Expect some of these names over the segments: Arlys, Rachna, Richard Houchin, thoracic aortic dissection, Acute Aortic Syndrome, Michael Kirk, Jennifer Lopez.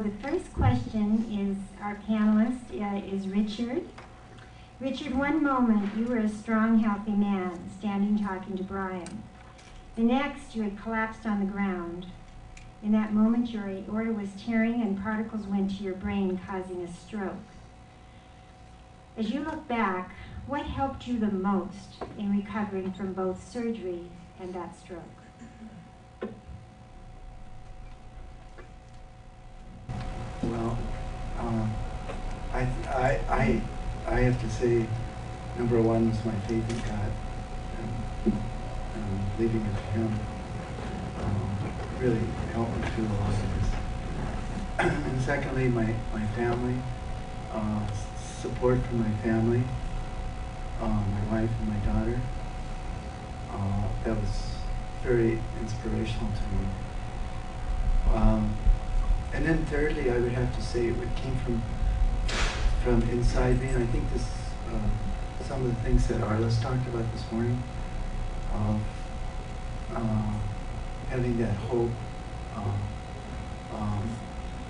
The first question is, our panelist is Richard. Richard, one moment you were a strong, healthy man, standing talking to Brian. The next, you had collapsed on the ground. In that moment, your aorta was tearing and particles went to your brain, causing a stroke. As you look back, what helped you the most in recovering from both surgery and that stroke? Well, I have to say, number one was my faith in God, and leaving it to Him really helped me through a lot of this. And secondly, my family, support from my family, my wife and my daughter. That was very inspirational to me. And then thirdly, I would have to say it came from inside me. And I think this, some of the things that Arlys talked about this morning, of having that hope.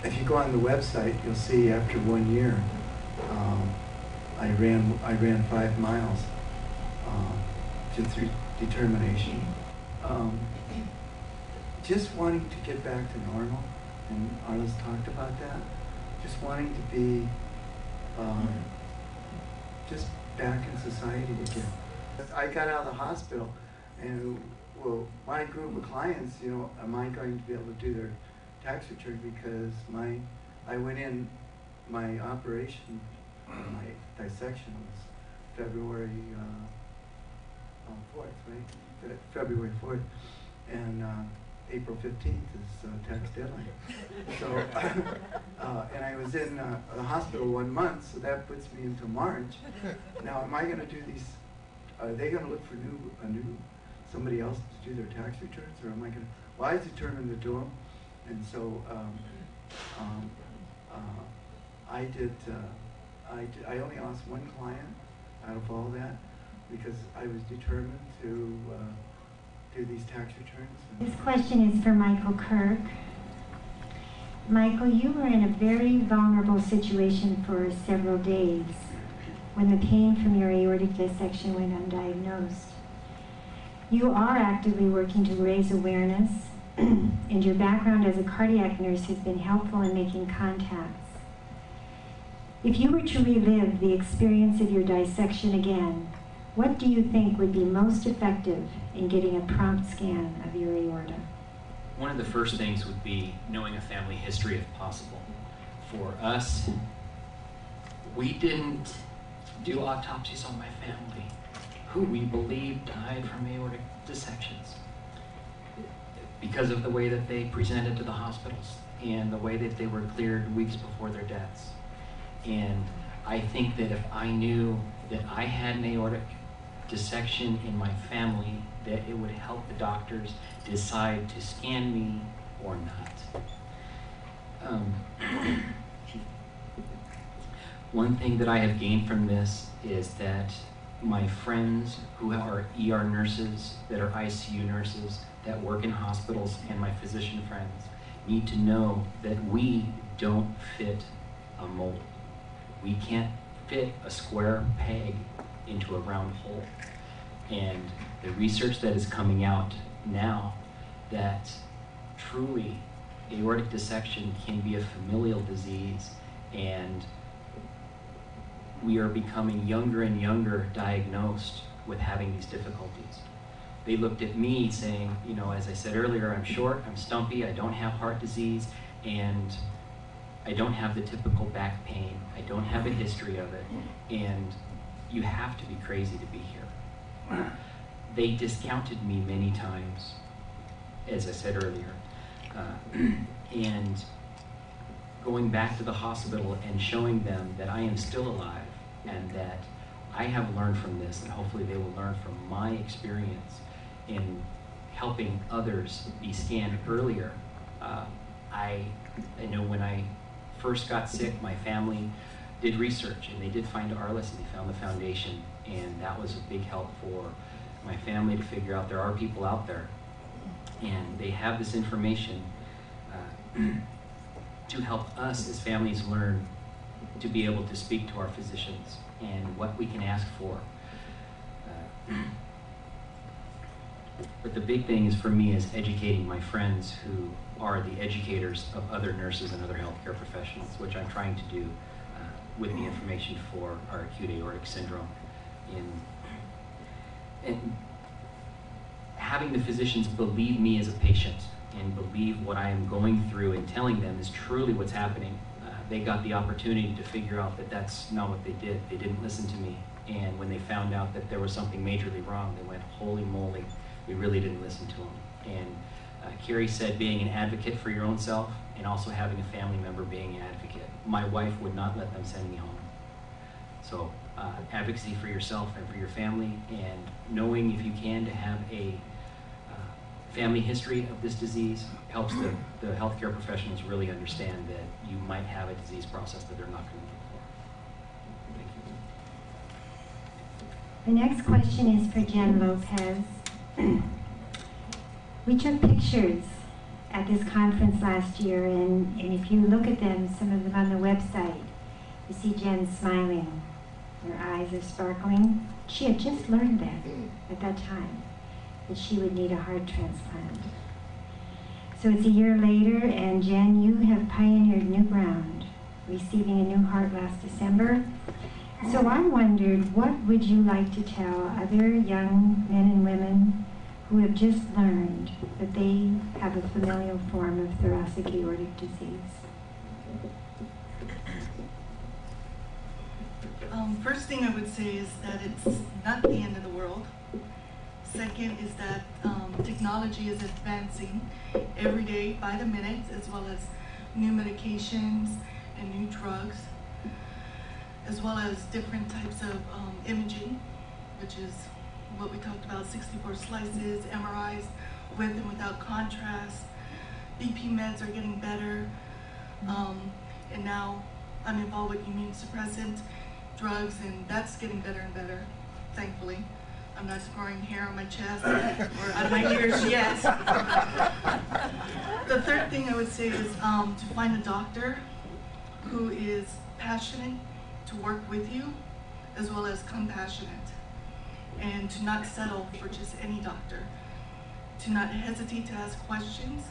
If you go on the website, you'll see after 1 year, I ran 5 miles through determination. Just wanting to get back to normal. And Arlys talked about that. Just wanting to be just back in society again. I got out of the hospital, and well, my group of clients, you know, am I going to be able to do their tax return because I went in, my operation, my dissection was February 4th, right? February 4th, and. April 15th is tax deadline. So, and I was in the hospital 1 month, so that puts me into March. Now, am I going to do these? Are they going to look for somebody else to do their tax returns, or am I going to? Well, I determined to do them, and so I did. I only lost one client out of all that because I was determined to. Do these tax returns. This question is for Michael Kirk. Michael, you were in a very vulnerable situation for several days when the pain from your aortic dissection went undiagnosed. You are actively working to raise awareness, and your background as a cardiac nurse has been helpful in making contacts. If you were to relive the experience of your dissection again, what do you think would be most effective in getting a prompt scan of your aorta? One of the first things would be knowing a family history if possible. For us, we didn't do autopsies on my family, who we believe died from aortic dissections because of the way that they presented to the hospitals and the way that they were cleared weeks before their deaths. And I think that if I knew that I had an aortic dissection in my family, that it would help the doctors decide to scan me or not. One thing that I have gained from this is that my friends who are ER nurses, that are ICU nurses, that work in hospitals, and my physician friends need to know that we don't fit a mold. We can't fit a square peg into a round hole. And the research that is coming out now that truly aortic dissection can be a familial disease, and we are becoming younger and younger diagnosed with having these difficulties. They looked at me saying, you know, as I said earlier, I'm short, I'm stumpy, I don't have heart disease, and I don't have the typical back pain. I don't have a history of it. And you have to be crazy to be here. They discounted me many times, as I said earlier. And going back to the hospital and showing them that I am still alive and that I have learned from this, and hopefully they will learn from my experience in helping others be scanned earlier. I know when I first got sick, my family did research, and they did find Arlys, and they found the foundation, and that was a big help for my family to figure out there are people out there, and they have this information. to help us as families learn to be able to speak to our physicians and what we can ask for. But the big thing is for me is educating my friends who are the educators of other nurses and other healthcare professionals, which I'm trying to do with the information for our acute aortic syndrome. And having the physicians believe me as a patient and believe what I am going through and telling them is truly what's happening. They got the opportunity to figure out that that's not what they did. They didn't listen to me. And when they found out that there was something majorly wrong, they went, holy moly, we really didn't listen to them. And Carrie said being an advocate for your own self and also having a family member being an advocate. My wife would not let them send me home. So advocacy for yourself and for your family, and knowing if you can to have a family history of this disease helps the healthcare professionals really understand that you might have a disease process that they're not going to look for. Thank you. The next question is for Jen Lopez. We took pictures at this conference last year, and if you look at them, some of them on the website, you see Jen smiling. Her eyes are sparkling. She had just learned that at that time, that she would need a heart transplant. So it's a year later, and Jen, you have pioneered new ground, receiving a new heart last December. So I wondered, what would you like to tell other young men and women who have just learned that they have a familial form of thoracic aortic disease? First thing I would say is that it's not the end of the world. Second is that technology is advancing every day by the minute, as well as new medications and new drugs, as well as different types of imaging, which is what we talked about, 64 slices, MRIs with and without contrast. BP meds are getting better, and now I'm involved with immune suppressant drugs, and that's getting better and better, thankfully. I'm not growing hair on my chest or on my ears yet. The third thing I would say is to find a doctor who is passionate to work with you, as well as compassionate, and to not settle for just any doctor, to not hesitate to ask questions,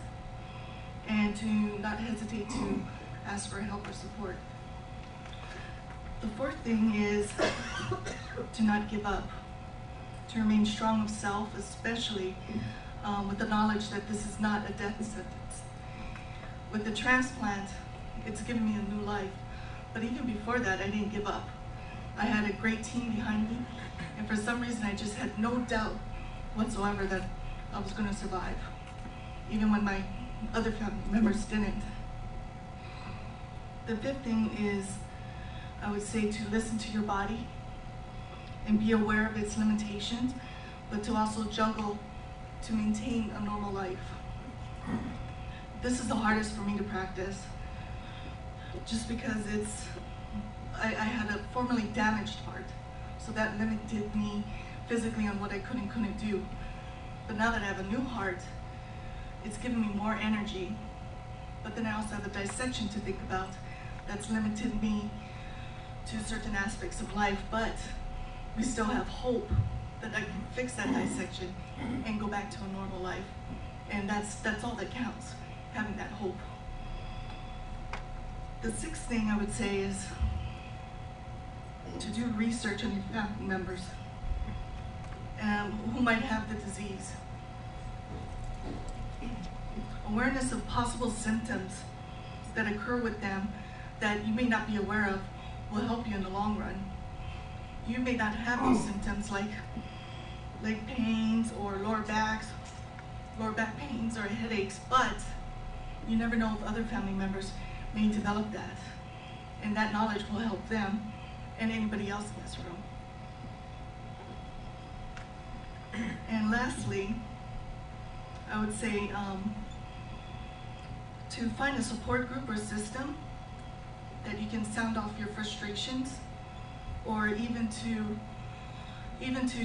and to not hesitate to ask for help or support. The fourth thing is to not give up. To remain strong of self, especially with the knowledge that this is not a death sentence. With the transplant, it's given me a new life. But even before that, I didn't give up. I had a great team behind me, and for some reason, I just had no doubt whatsoever that I was going to survive, even when my other family members didn't. The fifth thing is, I would say, to listen to your body and be aware of its limitations, but to also juggle to maintain a normal life. This is the hardest for me to practice, just because it's, I had a formerly damaged heart, so that limited me physically on what I could and couldn't do. But now that I have a new heart, it's given me more energy, but then I also have a dissection to think about that's limited me to certain aspects of life, but we still have hope that I can fix that dissection and go back to a normal life. And that's all that counts, having that hope. The sixth thing I would say is to do research on your family members who might have the disease. Awareness of possible symptoms that occur with them that you may not be aware of will help you in the long run. You may not have those symptoms like leg pains or lower back pains or headaches, but you never know if other family members may develop that. And that knowledge will help them and anybody else in this room. And lastly, I would say to find a support group or system that you can sound off your frustrations, or even to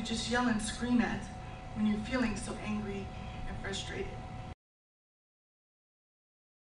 just yell and scream at when you're feeling so angry and frustrated.